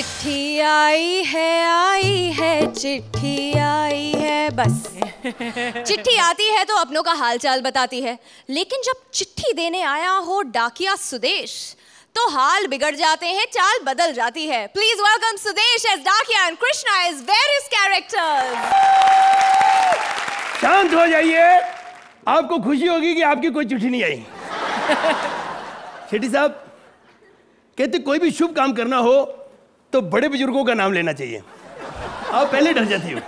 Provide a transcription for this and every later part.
चिट्ठी आई है चिट्ठी आई है बस। चिट्ठी आती है तो अपनों का हालचाल बताती है, लेकिन जब चिट्ठी देने आया हो डाकिया सुदेश तो हाल बिगड़ जाते हैं, चाल बदल जाती है। प्लीज वेलकम सुदेश एज डाकिया and Krishna as various characters. शांत हो जाइए, आपको खुशी होगी कि आपकी कोई चिट्ठी नहीं आई। शेट्टी साहब कहते कोई भी शुभ काम करना हो तो बड़े बुजुर्गों का नाम लेना चाहिए, आप पहले डर जाती हो।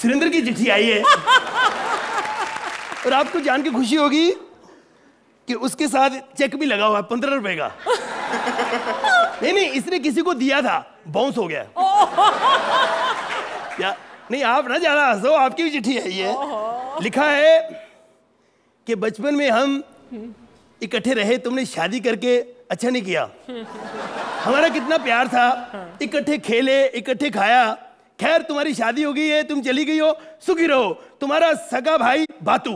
सुरेंद्र की चिट्ठी आई है और आपको जान के खुशी होगी कि उसके साथ चेक भी लगा हुआ है 15 रुपए का। नहीं इसने किसी को दिया था, बाउंस हो गया। या नहीं आप ना जाना हंसो, आपकी भी चिट्ठी आई है। लिखा है कि बचपन में हम इकट्ठे रहे, तुमने शादी करके अच्छा नहीं किया, हमारा कितना प्यार था, इकट्ठे खेले इकट्ठे खाया, खैर तुम्हारी शादी हो गई है, तुम चली गई हो, सुखी रहो, तुम्हारा सगा भाई बातू।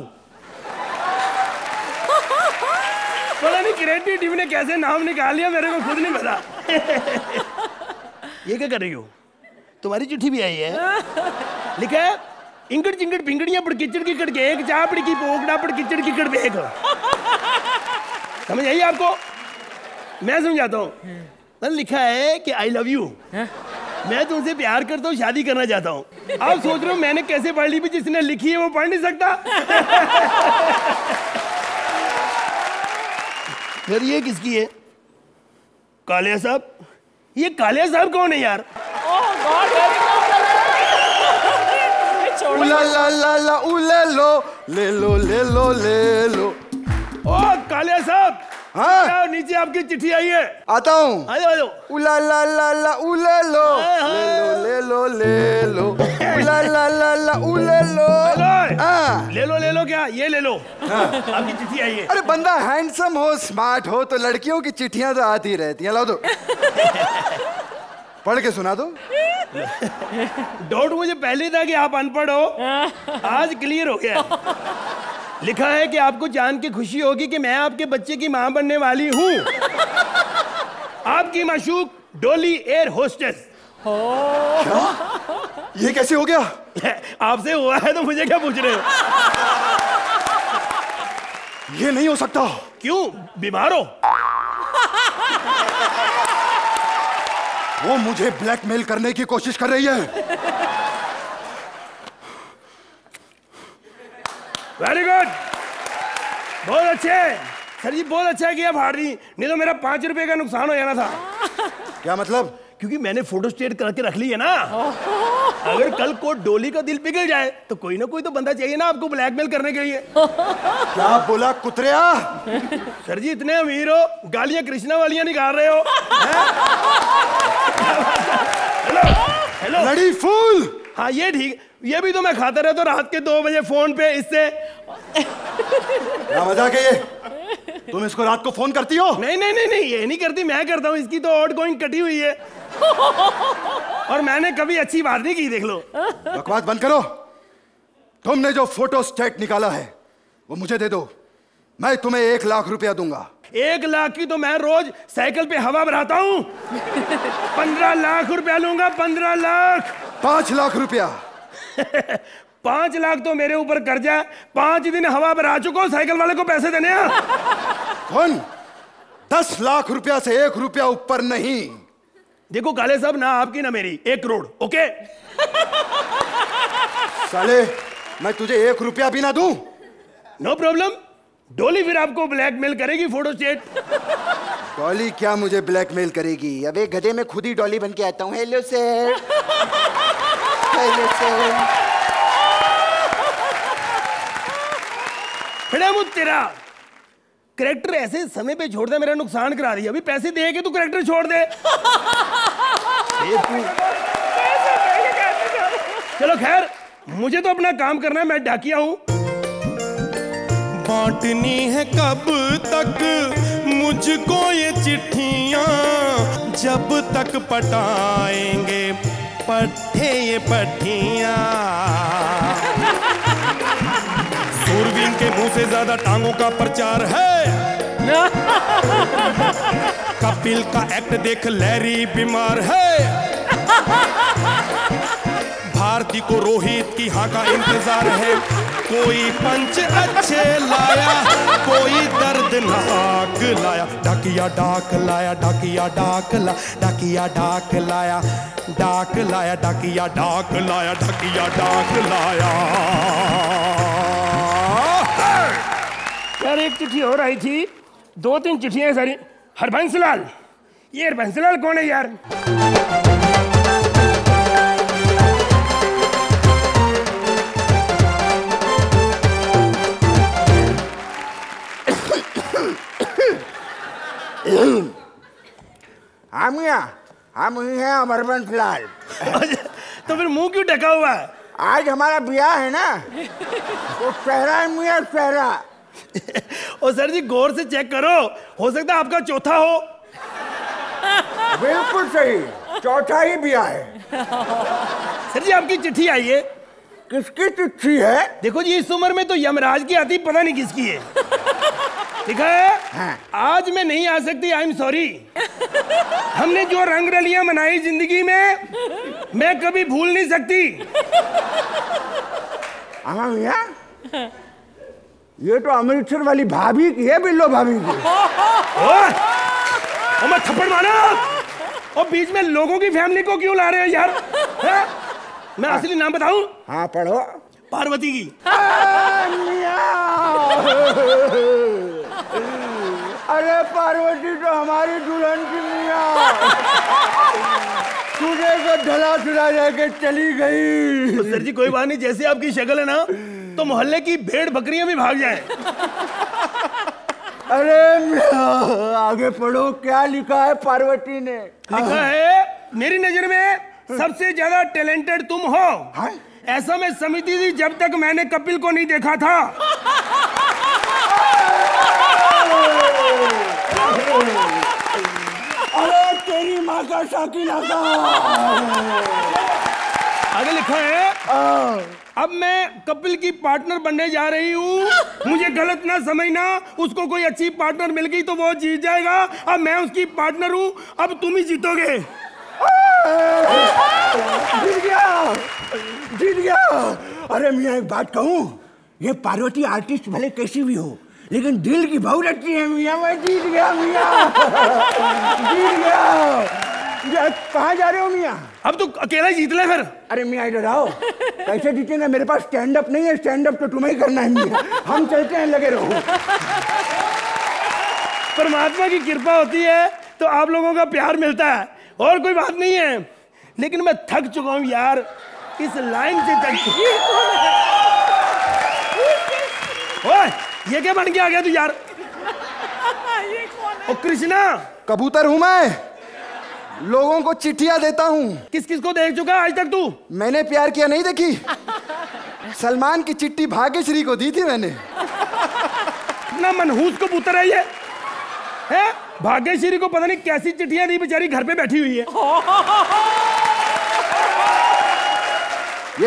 पता नहीं क्रिएटिव टीम ने कैसे नाम निकाल लिया, मेरे को खुद नहीं पता। ये क्या कर रही हो, तुम्हारी चिट्ठी भी आई है। लिखा है इंगड़ चिंगड़ पिंगड़ियां पड़ किचड़ किकड़ के एक चाह पड़ की पोकड़ा पड़ किचड़ किकड़ पे एक। समझ आई आपको, मैं समझाता हूँ। लिखा है कि आई लव यू, मैं तुमसे प्यार करता हूँ, शादी करना चाहता हूँ। आप सोच रहे हो मैंने कैसे पढ़ ली, भी जिसने लिखी है वो पढ़ नहीं सकता। यार ये किसकी है? कालिया साहब। ये कालिया साहब कौन है यार? उला ला ला ला उला लो ले लो ले लो ले लो। ओ कालिया साहब, हाँ नीचे आपकी चिट्ठी आई है। आता हूँ। उला ला ला ला उला लो ले लो ले लो, उला ला ला ला उला लो ले लो क्या, ये ले लो। हाँ आपकी चिट्ठी आई है। अरे बंदा हैंडसम हो स्मार्ट हो तो लड़कियों की चिट्ठियाँ तो आती रहती हैं। लाओ दो पढ़ के सुना दो। डाउट मुझे पहले था कि आप अनपढ़ हो, आज क्लियर हो गया। लिखा है कि आपको जान के खुशी होगी कि मैं आपके बच्चे की माँ बनने वाली हूँ। आपकी माशूक डोली एयर होस्टेस। क्या? ये कैसे हो गया? आपसे हुआ है तो मुझे क्या पूछ रहे हो? ये नहीं हो सकता। क्यों, बीमार हो? वो मुझे ब्लैकमेल करने की कोशिश कर रही है। वेरी गुड, बहुत अच्छे सर जी, बहुत अच्छा है कि आप हार रही, नहीं तो मेरा 5 रुपए का नुकसान हो जाना था। क्या मतलब? क्योंकि मैंने फोटो स्टेट करके रख ली है ना। अगर कल को डोली का दिल पिघल जाए तो कोई ना कोई तो बंदा चाहिए ना आपको ब्लैकमेल करने के लिए। क्या बोला कुतरिया? सर जी इतने अमीर हो, गालियां कृष्णा वालियां निकाल रहे हो। हेलो हेलो लड़ी फूल। हाँ ये ठीक, ये भी तो मैं खाता रहता हूँ रात के 2 बजे फोन पे, इससे मजाक है ये। तुम इसको रात को फोन करती हो? नहीं नहीं नहीं नहीं, ये नहीं करती, मैं करता हूँ। इसकी तो आउट गोइंग कटी हुई है और मैंने कभी अच्छी बात नहीं की। देख लो बकवास बंद करो। तुमने जो फोटो स्टेट निकाला है वो मुझे दे दो, मैं तुम्हें 1 लाख रुपया दूंगा। 1 लाख की तो मैं रोज साइकिल पे हवा भराता हूँ। 15 लाख रुपया लूंगा, 15 लाख। 5 लाख रुपया। 5 लाख तो मेरे ऊपर कर्जा है, 5 दिन हवा पर आ चुका हूं, साइकिल वाले को पैसे देने हैं। 10 लाख रुपया से 1 रुपया ऊपर नहीं। देखो काले साहब, ना आपकी ना मेरी, 1 करोड़ ओके। साले मैं तुझे 1 रुपया भी ना दूं? No problem. डोली फिर आपको ब्लैकमेल करेगी फोटो स्टेट। डॉली क्या मुझे ब्लैकमेल करेगी? अबे गधे, में खुद ही डॉली बन के आता हूँ। Hello sir. Hello sir. फिर मुझ तेरा कैरेक्टर ऐसे समय पे छोड़ दे, मेरा नुकसान करा दिया। अभी पैसे दे के तू कैरेक्टर छोड़ दे। चलो खैर, मुझे तो अपना काम करना है, मैं डाकिया हूँ। बांटनी है कब तक मुझको ये चिट्ठियाँ, जब तक पटाएंगे पट्टे ये पट्टियाँ। सूरवीर के मुंह से ज्यादा टांगों का प्रचार है। कपिल का एक्ट देख लैरी बीमार है। भारती को रोहित की हाँ का इंतजार है। कोई पंच अच्छे लाया, कोई दर्दनाक लाया। डाकिया डाक लाया, डाकिया डाक लाया, डाकिया डाक लाया, डाक लाया, डाकिया डाक लाया, डाकिया डाक लाया। यार एक चिट्ठी हो रही थी, दो तीन चिट्ठियां सारी। हरबंसलाल, ये हरबंसलाल कौन है यार? हम हैं हरबंसलाल। तो फिर मुंह क्यों ढका हुआ है? आज हमारा ब्याह है ना, वो चेहरा मियाँ चेहरा। ओ सर जी गौर से चेक करो, हो सकता है आपका चौथा हो। बिल्कुल सही, चौथा ही ब्याह है। सर जी आपकी चिट्ठी आई है। किसकी चिट्ठी है? देखो जी, इस उम्र में तो यमराज की आती, पता नहीं किसकी है। लिखा है हाँ। आज मैं नहीं आ सकती, आई एम सॉरी। हमने जो रंग रलियां मनाई जिंदगी में, मैं कभी भूल नहीं सकती। हाँ भैया, ये तो अमृतसर वाली भाभी की है, बिल्लो भाभी की। ओ मैं थप्पड़ मारा। और बीच में लोगों की फैमिली को क्यों ला रहे हो यार? है? मैं असली नाम बताऊं? हाँ पढ़ो। पार्वती की। अरे पार्वती तो हमारी दुल्हन की मियाँ। सुदेश को ढला चुरा जाके चली गई। तो सर जी कोई बात नहीं, जैसे आपकी शक्ल है ना, तो मोहल्ले की भेड़ बकरियां भी भाग जाए। अरे आगे पढ़ो, क्या लिखा है? पार्वती ने लिखा है, मेरी नजर में सबसे ज्यादा टैलेंटेड तुम हो। हाँ? ऐसा मैं समझती थी जब तक मैंने कपिल को नहीं देखा था। अरे तेरी माँ का शाकिल आता। आगे लिखा है, अब मैं कपिल की पार्टनर बनने जा रही हूँ, मुझे गलत ना समझना। उसको कोई अच्छी पार्टनर मिल गई तो वो जीत जाएगा। अब मैं उसकी पार्टनर हूँ, अब तुम ही जीतोगे। जीत गया, जीत गया। अरे मियाँ एक बात कहूँ, ये पार्वती आर्टिस्ट भले कैसी भी हो, लेकिन दिल की बहुत अच्छी है मियाँ। मैं जीत गया मियाँ, जीत गया। कहाँ जा रहे हो मियाँ? अब तो अकेला ही जीत ले फिर। अरे मियाँ इधर आओ, कैसे जीतेंगे? मेरे पास स्टैंड अप नहीं है, स्टैंड अप तो तुम्हें ही करना है मियाँ। हम चलते हैं, लगे रहो। परमात्मा की कृपा होती है तो आप लोगों का प्यार मिलता है, और कोई बात नहीं है। लेकिन मैं थक चुका हूँ यार, इस लाइन से थक। ये क्या बन के आ गया तू यार? ओ कृष्णा, कबूतर हूँ मैं, लोगों को चिट्ठियां देता हूँ। किस किस को देख चुका आज तक तू? मैंने प्यार किया नहीं देखी। सलमान की चिट्ठी भाग्यश्री को दी थी मैंने। इतना मनहूस कबूतर है ये, है? भाग्यश्री को पता नहीं कैसी चिट्ठियां दी, बेचारी घर पे बैठी हुई है।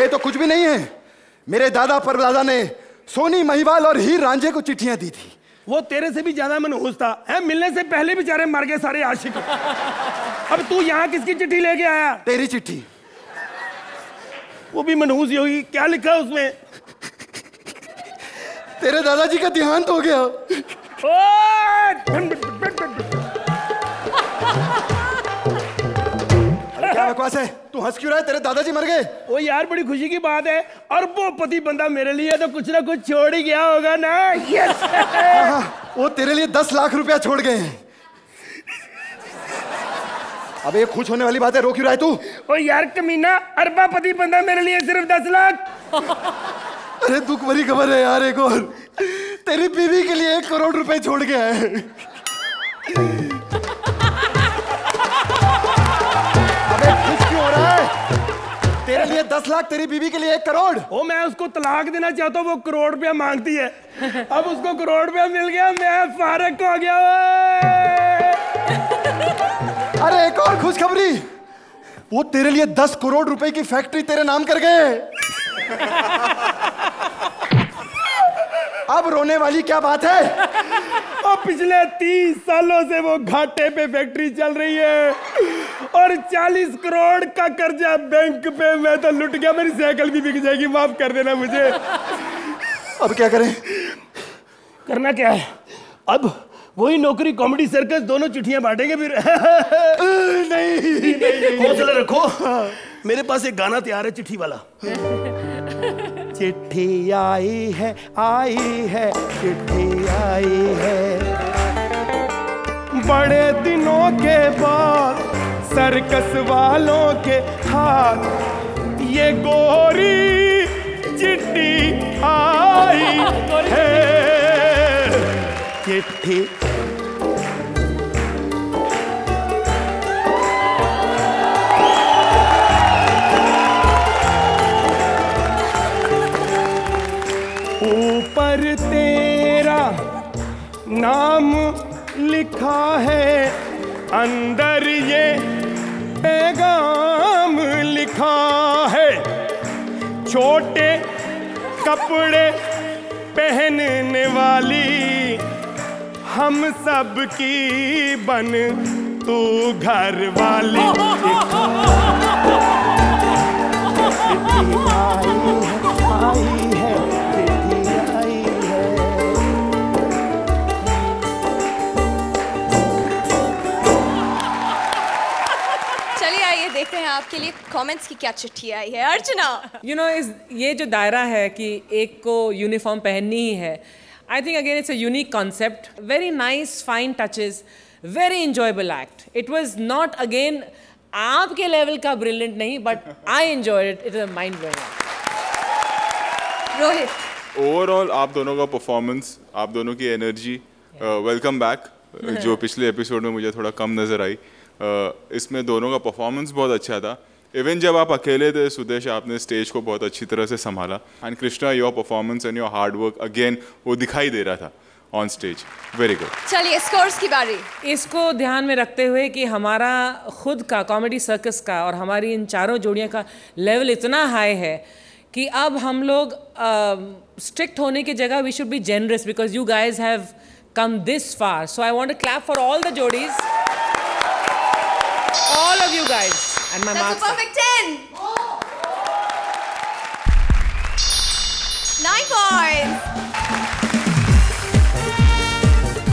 ये तो कुछ भी नहीं है, मेरे दादा परदादा ने सोनी महिवाल और हीर रांझे को चिट्ठियां दी थी। वो तेरे से भी ज्यादा मनहूस था, है? मिलने से पहले बेचारे मर गए सारे आशिक। अब तू यहाँ किसकी चिट्ठी लेके आया? तेरी चिट्ठी, वो भी मनहूस ही होगी। क्या लिखा उसमें? तेरे दादाजी का देहांत हो गया। क्या बकवास है, तू हंस क्यों रहा है? तेरे दादाजी मर गए। ओ यार बड़ी खुशी की बात है, अरबोपति बंदा मेरे लिए तो कुछ ना कुछ छोड़ ही गया होगा ना। यस। वो तेरे लिए 10 लाख रुपया छोड़ गए हैं। अब ये खुश होने वाली बात है, रो क्यों रहा है तू? ओ यार कमीना, अरबापति बंदा मेरे लिए सिर्फ 10 लाख। अरे दुख भरी खबर है यार, एक और तेरी बीवी के लिए 1 करोड़ रुपए छोड़ गया है। अबे खुश क्यों हो रहा है? तेरे लिए 10 लाख, तेरी बीवी के लिए 1 करोड़। ओ मैं उसको तलाक देना चाहता हूँ, वो 1 करोड़ रुपया मांगती है। अब उसको 1 करोड़ रुपया मिल गया, मैं फारक हो गया। अरे एक और खुशखबरी, वो तेरे लिए 10 करोड़ रुपए की फैक्ट्री तेरे नाम कर गए। अब रोने वाली क्या बात है? और पिछले 30 सालों से वो घाटे पे फैक्ट्री चल रही है और 40 करोड़ का कर्जा बैंक पे। मैं तो लुट गया, मेरी साइकिल भी बिक जाएगी, माफ कर देना मुझे। अब क्या करें? करना क्या है? अब वही नौकरी, कॉमेडी सर्कस, दोनों चिट्ठियां बांटेंगे फिर। नहीं, हौसला रखो। मेरे पास एक गाना तैयार है चिट्ठी वाला। चिट्ठी आई है, आई है, चिट्ठी आई है, बड़े दिनों के बाद सर्कस वालों के हाथ ये गोरी चिट्ठी आई है। चिट्ठी ऊपर तेरा नाम लिखा है, अंदर ये पैगाम लिखा है, छोटे कपड़े पहनने वाली हम सब की बन तू घर वाली। चिट्ठी आई है, चिट्ठी आई है। चलिए आइए देखते हैं आपके लिए कमेंट्स की क्या चिट्ठी आई है। अर्चना, इस ये जो दायरा है कि एक को यूनिफॉर्म पहननी ही है, I think again it's a unique concept, very nice, fine touches, very enjoyable act. It was not again आपके level का brilliant नहीं, but I enjoyed it. It was a mind blowing act. Rohit. Overall आप दोनों का performance, आप दोनों की energy, welcome back, जो पिछले episode में मुझे थोड़ा कम नजर आई, इसमें दोनों का performance बहुत अच्छा था. Even जब आप अकेले थे सुदेश, आपने स्टेज को बहुत अच्छी तरह से संभाला. And Krishna, your performance and your hard work again वो दिखाई दे रहा था ऑन स्टेज. Very good. चलिए स्कोर्स की बारी. इसको ध्यान में रखते हुए कि हमारा खुद का कॉमेडी सर्कस का और हमारी इन चारों जोड़ियों का लेवल इतना हाई है कि अब हम लोग स्ट्रिक्ट होने की जगह we should be generous, because you guys have have come this far. So I want to clap for all the Jodis. All of you guys. And my marks. That's a perfect 10. 9 points.